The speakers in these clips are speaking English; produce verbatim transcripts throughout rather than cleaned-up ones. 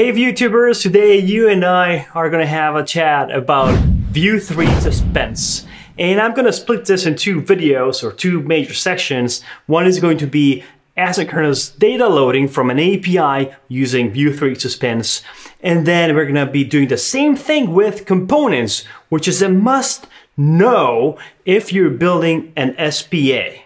Hey VueTubers, today you and I are gonna have a chat about Vue three Suspense. And I'm gonna split this in two videos or two major sections. One is going to be asynchronous data loading from an A P I using Vue three Suspense. And then we're gonna be doing the same thing with components, which is a must know if you're building an S P A.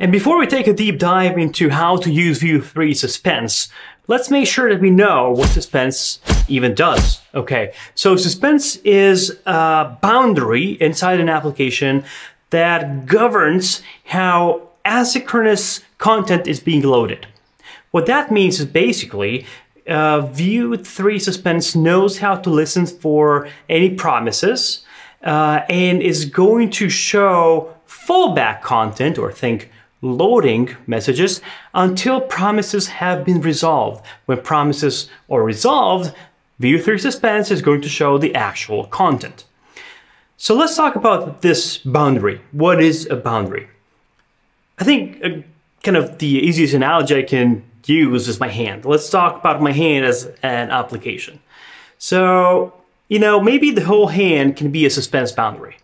And before we take a deep dive into how to use Vue three Suspense, let's make sure that we know what Suspense even does. Okay, so Suspense is a boundary inside an application that governs how asynchronous content is being loaded. What that means is basically uh, Vue three Suspense knows how to listen for any promises uh, and is going to show fallback content, or think loading messages, until promises have been resolved. When promises are resolved, Vue three Suspense is going to show the actual content. So let's talk about this boundary. What is a boundary? I think uh, kind of the easiest analogy I can use is my hand. Let's talk about my hand as an application. So, you know, maybe the whole hand can be a suspense boundary.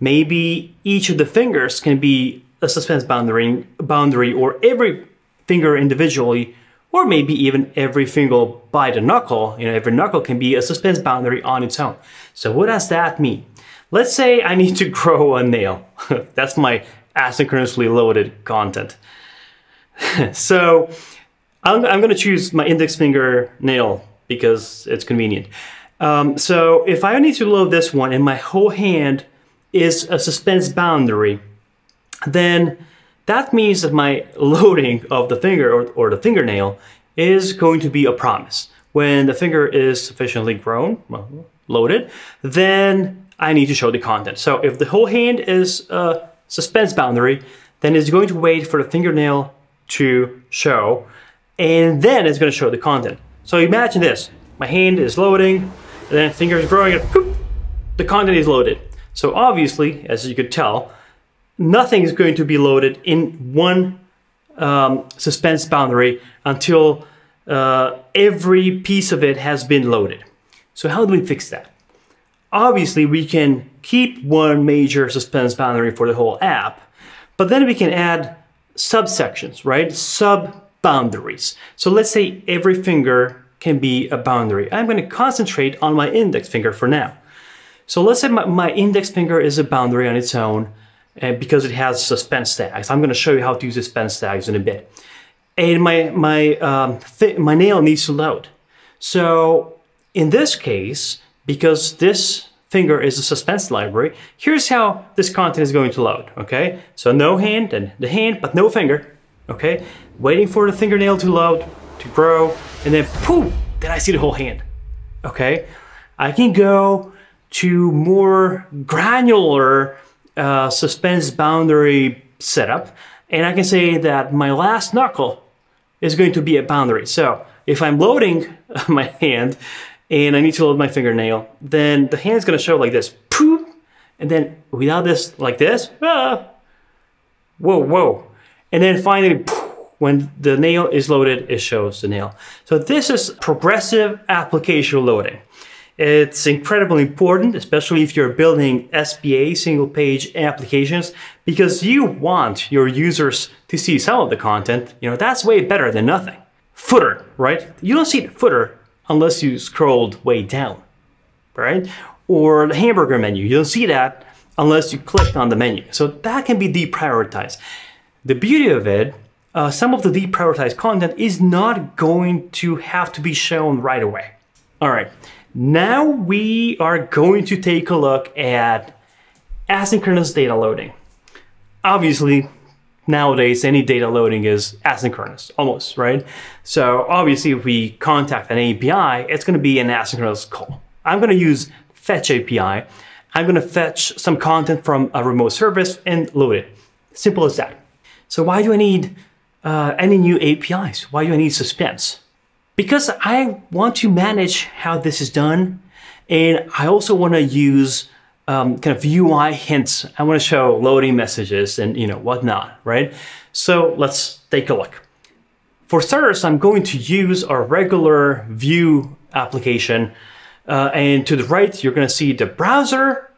Maybe each of the fingers can be a suspense boundary, boundary, or every finger individually, or maybe even every finger by the knuckle. You know, every knuckle can be a suspense boundary on its own. So what does that mean? Let's say I need to grow a nail. That's my asynchronously loaded content. So I'm, I'm gonna choose my index finger nail because it's convenient. Um, so if I need to load this one and my whole hand is a suspense boundary, then that means that my loading of the finger or, or the fingernail is going to be a promise. When the finger is sufficiently grown, well, loaded, then I need to show the content. So if the whole hand is a suspense boundary, then it's going to wait for the fingernail to show, and then it's going to show the content. So imagine this, my hand is loading, and then the finger is growing, and whoop, the content is loaded. So obviously, as you could tell, nothing is going to be loaded in one um, suspense boundary until uh, every piece of it has been loaded. So how do we fix that? Obviously, we can keep one major suspense boundary for the whole app, but then we can add subsections, right? Sub-boundaries. So let's say every finger can be a boundary. I'm going to concentrate on my index finger for now. So let's say my, my index finger is a boundary on its own, and because it has suspense tags. I'm gonna show you how to use suspense tags in a bit. And my, my, um, my nail needs to load. So in this case, because this finger is a suspense library, here's how this content is going to load, okay? So no hand and the hand, but no finger, okay? Waiting for the fingernail to load, to grow, and then poof, then I see the whole hand, okay? I can go to more granular Uh, suspense boundary setup, and I can say that my last knuckle is going to be a boundary. So if I'm loading my hand and I need to load my fingernail, then the hand's gonna show like this, poof, and then without this, like this, ah, whoa, whoa. And then finally, poof, when the nail is loaded, it shows the nail. So this is progressive application loading. It's incredibly important, especially if you're building S P A, single page applications, because you want your users to see some of the content. You know, that's way better than nothing. Footer, right? You don't see the footer unless you scrolled way down, right? Or the hamburger menu, you don't see that unless you click on the menu. So that can be deprioritized. The beauty of it, uh, some of the deprioritized content is not going to have to be shown right away. All right. Now we are going to take a look at asynchronous data loading. Obviously, nowadays, any data loading is asynchronous, almost, right? So obviously, if we contact an A P I, it's going to be an asynchronous call. I'm going to use Fetch A P I. I'm going to fetch some content from a remote service and load it. Simple as that. So why do I need uh, any new A P Is? Why do I need Suspense? Because I want to manage how this is done, and I also want to use um, kind of U I hints. I want to show loading messages and you know whatnot, right? So let's take a look. For starters, I'm going to use our regular Vue application. Uh, and to the right, you're going to see the browser,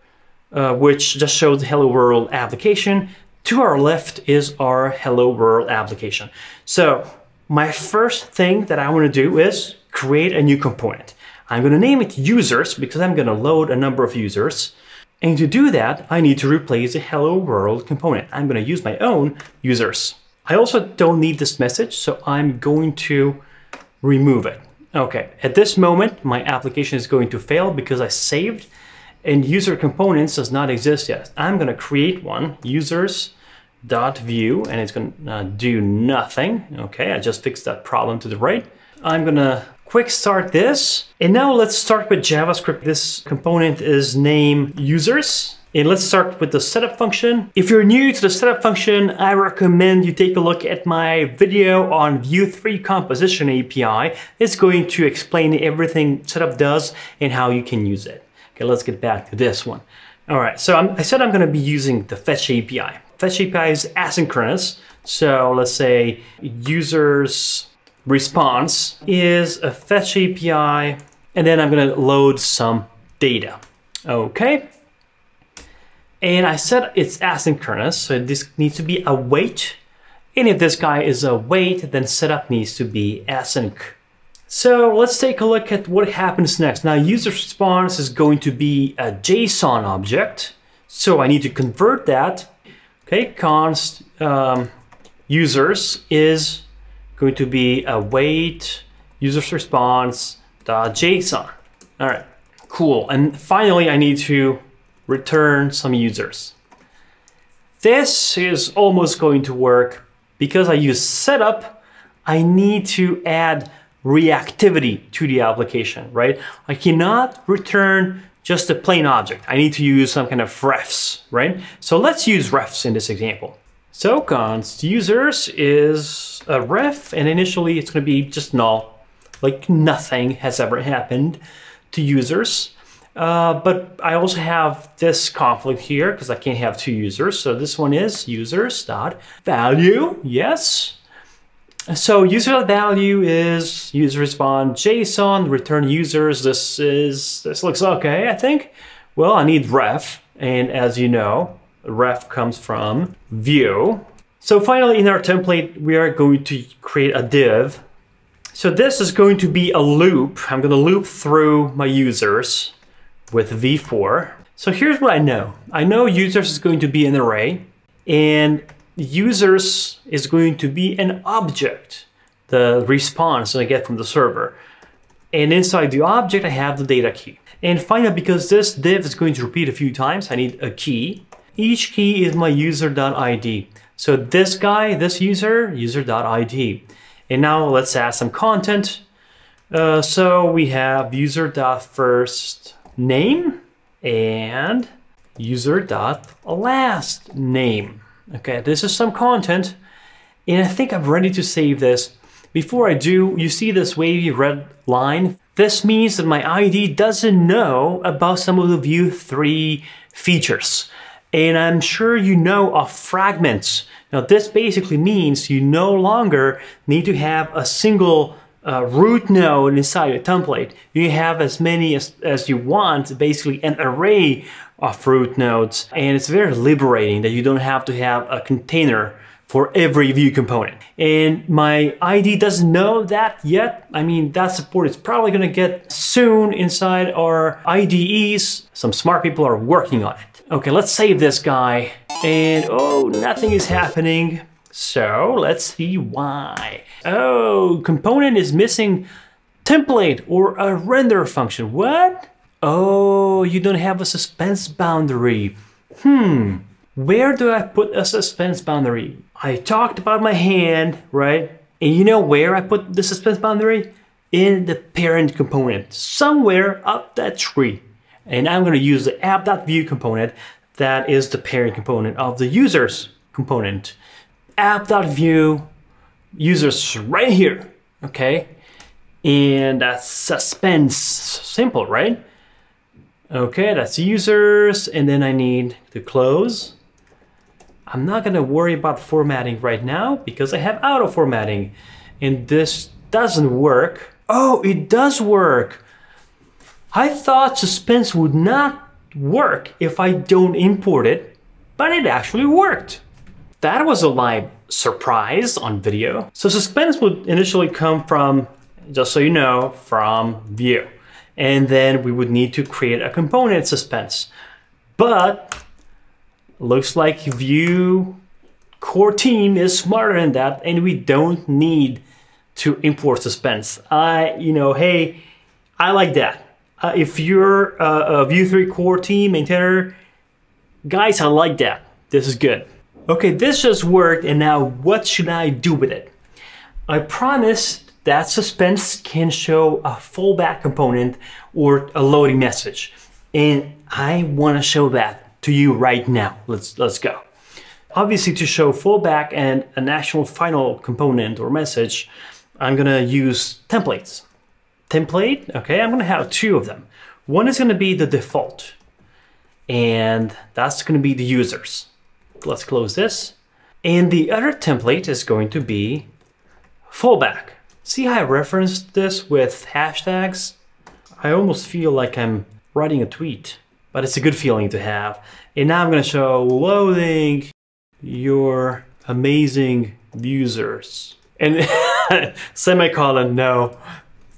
uh, which just shows the Hello World application. To our left is our Hello World application. So my first thing that I want to do is create a new component. I'm going to name it users because I'm going to load a number of users. And to do that, I need to replace the Hello World component. I'm going to use my own users. I also don't need this message, so I'm going to remove it. Okay, at this moment, my application is going to fail because I saved and user components does not exist yet. I'm going to create one, users.view, and it's going to do nothing. Okay, I just fixed that problem to the right. I'm going to quick start this. And now let's start with JavaScript. This component is named users. And let's start with the setup function. If you're new to the setup function, I recommend you take a look at my video on Vue three Composition A P I. It's going to explain everything setup does and how you can use it. Okay, let's get back to this one. All right, so I'm, I said I'm going to be using the Fetch A P I. Fetch A P I is asynchronous. So let's say users response is a fetch A P I, and then I'm going to load some data. Okay, and I said it's asynchronous, so this needs to be a wait, and if this guy is a wait, then setup needs to be async. So let's take a look at what happens next. Now, user response is going to be a JSON object, so I need to convert that. Okay, const um, users is going to be a wait users response dot JSON. All right, cool. And finally, I need to return some users. This is almost going to work because I use setup. I need to add reactivity to the application, right? I cannot return just a plain object. I need to use some kind of refs, right? So let's use refs in this example. So const users is a ref, and initially it's going to be just null, like nothing has ever happened to users. Uh, but I also have this conflict here because I can't have two users. So this one is users.value, yes. So user.value is user response JSON, return users. This is, this looks okay, I think. Well, I need ref, and as you know, ref comes from Vue. So finally, in our template, we are going to create a div. So this is going to be a loop. I'm going to loop through my users with v four. So here's what I know. I know users is going to be an array, and users is going to be an object, the response that I get from the server. And inside the object, I have the data key. And finally, because this div is going to repeat a few times, I need a key. Each key is my user.id. So this guy, this user, user.id. And now let's add some content. Uh, so we have user.firstName and user.lastName. Okay, this is some content. And I think I'm ready to save this. Before I do, you see this wavy red line? This means that my I D doesn't know about some of the Vue three features. And I'm sure you know of fragments. Now, this basically means you no longer need to have a single uh, root node inside your template. You have as many as, as you want, basically an array of root nodes. And it's very liberating that you don't have to have a container for every Vue component. And my I D doesn't know that yet. I mean, that support is probably gonna get soon inside our I D Es. Some smart people are working on it. Okay, let's save this guy. And oh, nothing is happening. So let's see why. Oh, component is missing template or a render function. What? Oh, you don't have a suspense boundary. Hmm, where do I put a suspense boundary? I talked about my hand, right? And you know where I put the suspense boundary? In the parent component, somewhere up that tree. And I'm going to use the app.view component that is the parent component of the users component. App.view users right here, okay? And that's suspense, simple, right? Okay, that's users, and then I need to close. I'm not going to worry about formatting right now because I have auto formatting. and this doesn't work. Oh, it does work. I thought Suspense would not work if I don't import it, but it actually worked. That was a live surprise on video. So Suspense would initially come from, just so you know, from Vue. And then we would need to create a component Suspense. But looks like Vue core team is smarter than that, and we don't need to import Suspense. I, you know, hey, I like that. Uh, if you're uh, a Vue three core team maintainer, guys, I like that. This is good. Okay, this just worked, and now what should I do with it? I promised that Suspense can show a fallback component or a loading message, and I want to show that to you right now. Let's let's go. Obviously, to show fallback and an actual final component or message, I'm gonna use templates. Template, okay, I'm gonna have two of them. One is gonna be the default, and that's gonna be the users. Let's close this. And the other template is going to be fallback. See how I referenced this with hashtags? I almost feel like I'm writing a tweet, but it's a good feeling to have. And now I'm gonna show loading your amazing users. And semicolon, no,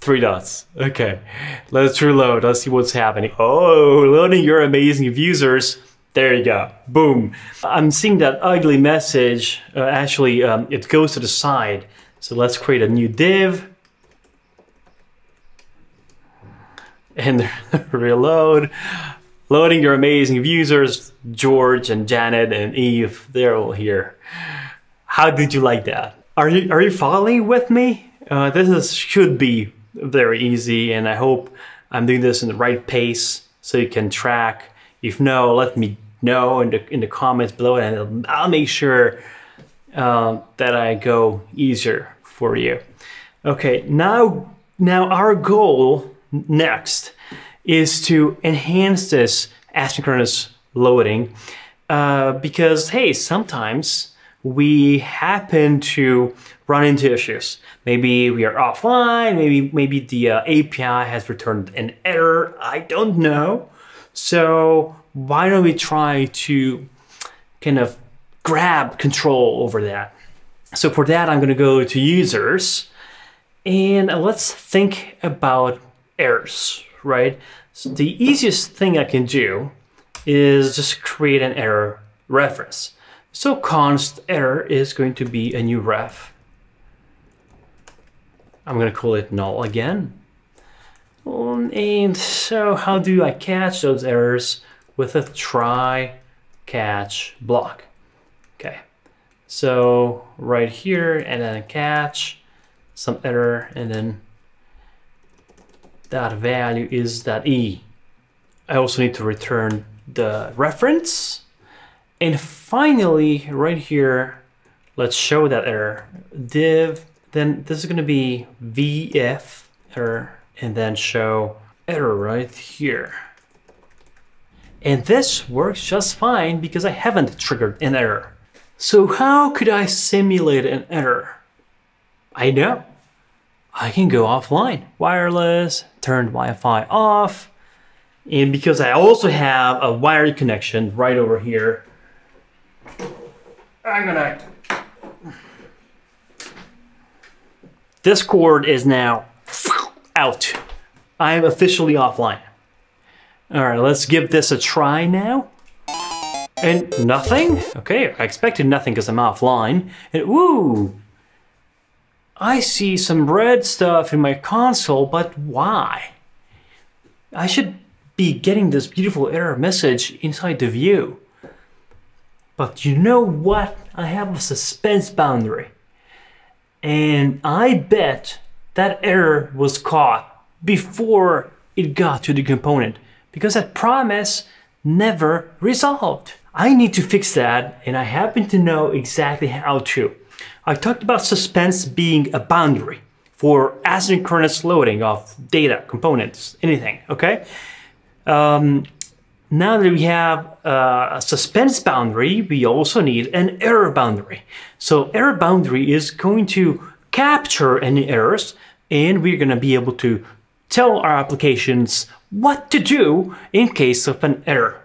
three dots. Okay, let's reload, let's see what's happening. Oh, loading your amazing users. There you go, boom. I'm seeing that ugly message. Uh, actually, um, it goes to the side. So let's create a new div. And reload. Loading your amazing users, George and Janet and Eve, they're all here. How did you like that? Are you, are you following with me? Uh, this is, should be very easy, and I hope I'm doing this in the right pace so you can track. If no, let me know in the, in the comments below, and I'll make sure uh, that I go easier for you. Okay, now, now our goal next is to enhance this asynchronous loading uh, because, hey, sometimes we happen to run into issues. Maybe we are offline, maybe, maybe the uh, A P I has returned an error, I don't know. So why don't we try to kind of grab control over that? So for that, I'm gonna go to users, and let's think about errors, right? So the easiest thing I can do is just create an error reference. So const error is going to be a new ref. I'm gonna call it null again. And so how do I catch those errors? With a try catch block. Okay, so right here, and then catch some error, and then that value is that E. I also need to return the reference. And finally, right here, let's show that error. Div, then this is gonna be V F error, and then show error right here. And this works just fine because I haven't triggered an error. So how could I simulate an error? I know, I can go offline. Wireless, turn Wi-Fi off. And because I also have a wired connection right over here, I'm gonna... Discord is now out. I am officially offline. All right, let's give this a try now. And nothing? Okay, I expected nothing because I'm offline. And woo! I see some red stuff in my console, but why? I should be getting this beautiful error message inside the Vue. But you know what? I have a Suspense boundary. And I bet that error was caught before it got to the component, because that promise never resolved. I need to fix that, and I happen to know exactly how to. I talked about Suspense being a boundary for asynchronous loading of data, components, anything, okay? Um, now that we have uh, a Suspense boundary, we also need an error boundary. So error boundary is going to capture any errors, and we're going to be able to tell our applications what to do in case of an error.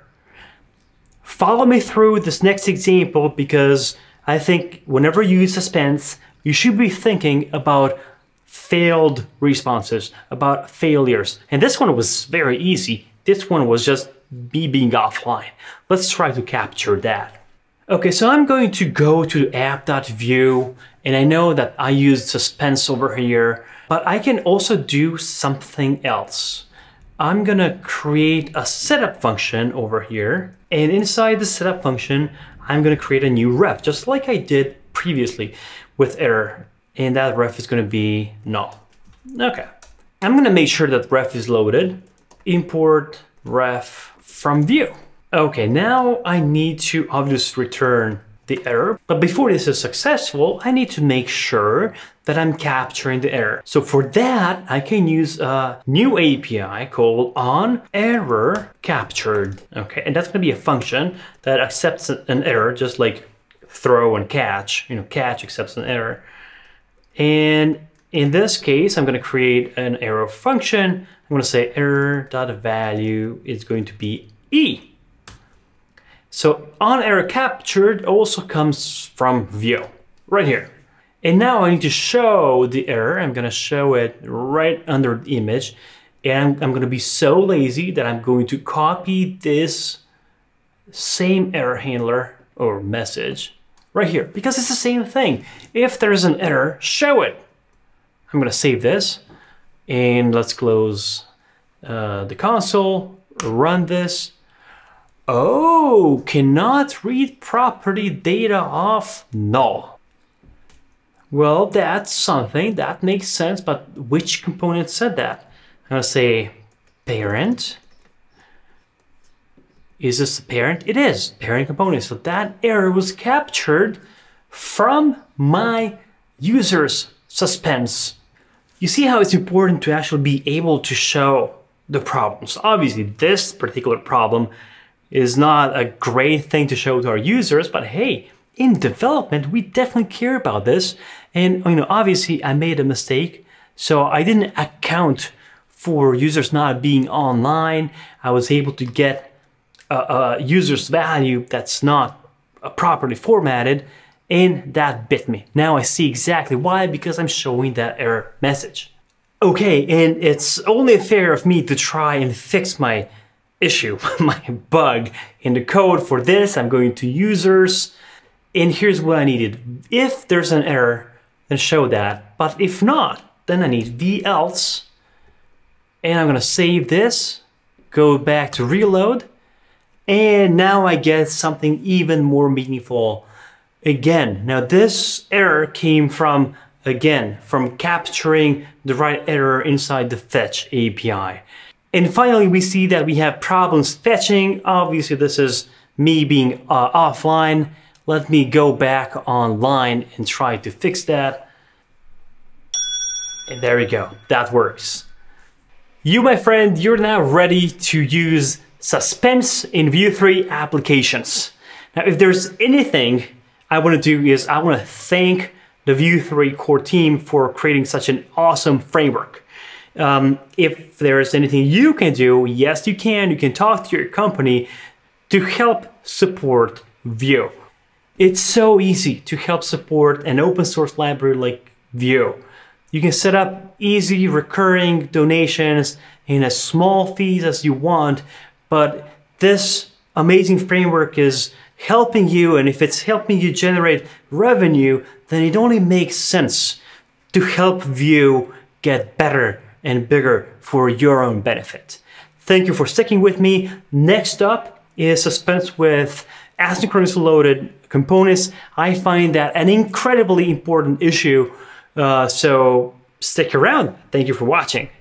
Follow me through this next example, because I think whenever you use Suspense, you should be thinking about failed responses, about failures. And this one was very easy. This one was just me being offline. Let's try to capture that. Okay, so I'm going to go to app.view, and I know that I used Suspense over here, but I can also do something else. I'm gonna create a setup function over here, and inside the setup function, I'm gonna create a new ref, just like I did previously with error, and that ref is gonna be null. Okay, I'm gonna make sure that ref is loaded. Import ref from view. Okay, now I need to obviously return the error, but before this is successful, I need to make sure that I'm capturing the error. So for that, I can use a new A P I called onErrorCaptured. Okay, and that's gonna be a function that accepts an error, just like throw and catch, you know, catch accepts an error. And in this case, I'm gonna create an error function. I'm gonna say error.value is going to be E. So onErrorCaptured also comes from view, right here. And now I need to show the error. I'm gonna show it right under the image. And I'm, I'm gonna be so lazy that I'm going to copy this same error handler or message right here, because it's the same thing. If there's an error, show it. I'm gonna save this, and let's close uh, the console, run this. Oh, cannot read property data off null. Well, that's something that makes sense, but which component said that? I'm gonna say parent. Is this the parent? It is, parent component. So that error was captured from my user's Suspense. You see how it's important to actually be able to show the problems. Obviously, this particular problem is not a great thing to show to our users, but hey, in development, we definitely care about this. And you know, obviously I made a mistake, so I didn't account for users not being online. I was able to get a, a user's value that's not properly formatted, and that bit me. Now I see exactly why, because I'm showing that error message. Okay, and it's only fair of me to try and fix my issue, my bug in the code. For this, I'm going to users, and here's what I needed. If there's an error, then show that, but if not, then I need v else, and I'm gonna save this, go back to reload, and now I get something even more meaningful. Again, now this error came from, again, from capturing the right error inside the Fetch A P I. And finally, we see that we have problems fetching. Obviously, this is me being uh, offline. Let me go back online and try to fix that. And there we go, that works. You, my friend, you're now ready to use Suspense in Vue three applications. Now, if there's anything I wanna do is I wanna thank the Vue three core team for creating such an awesome framework. Um, if there is anything you can do, yes, you can. You can talk to your company to help support Vue. It's so easy to help support an open source library like Vue. You can set up easy recurring donations in as small fees as you want, but this amazing framework is helping you, and if it's helping you generate revenue, then it only makes sense to help Vue get better and bigger for your own benefit. Thank you for sticking with me. Next up is Suspense with asynchronously loaded components. I find that an incredibly important issue, uh, so stick around. Thank you for watching.